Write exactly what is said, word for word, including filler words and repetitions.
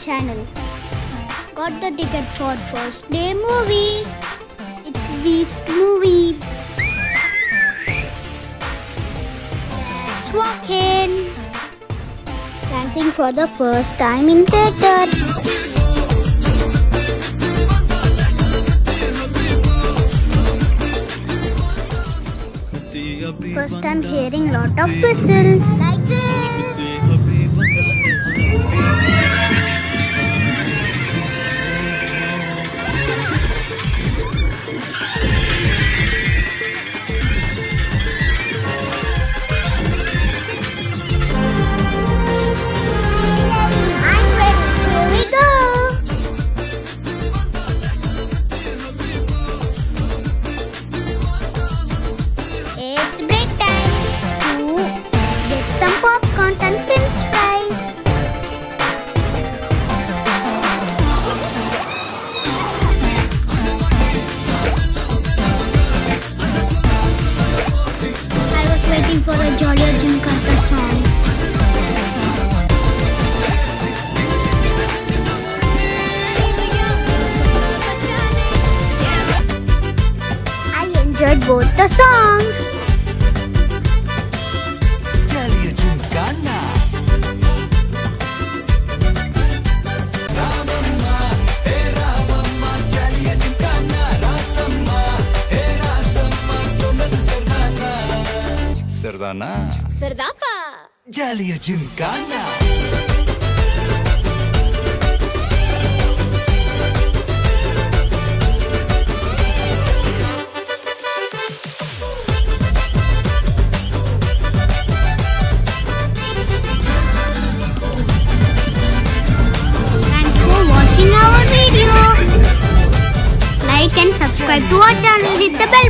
channel. Got the ticket for first day movie. It's Beast movie. Let's walk in. Dancing for the first time in theatre. First time hearing lot of whistles. Like this. I'm ready. Here we go. It's break time to get some popcorns and french fries. I was waiting for a Jolly O Gymkhana song. I enjoyed both the songs. Sardapa, Jolly O Gymkhana. Thanks for watching our video. Like and subscribe to our channel with the bell